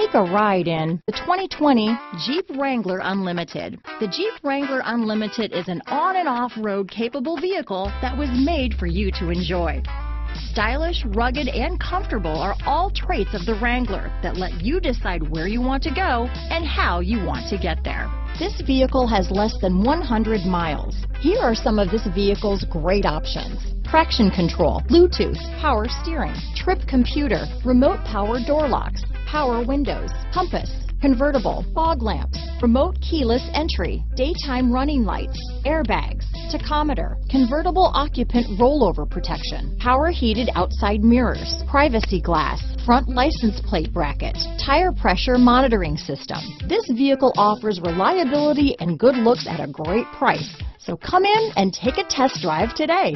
Take a ride in the 2020 Jeep Wrangler Unlimited. The Jeep Wrangler Unlimited is an on and off road capable vehicle that was made for you to enjoy. Stylish, rugged, and comfortable are all traits of the Wrangler that let you decide where you want to go and how you want to get there. This vehicle has less than 100 miles. Here are some of this vehicle's great options: traction control, Bluetooth, power steering, trip computer, remote power door locks, power windows, compass, convertible, fog lamps, remote keyless entry, daytime running lights, airbags, tachometer, convertible occupant rollover protection, power heated outside mirrors, privacy glass, front license plate bracket, tire pressure monitoring system. This vehicle offers reliability and good looks at a great price. So come in and take a test drive today.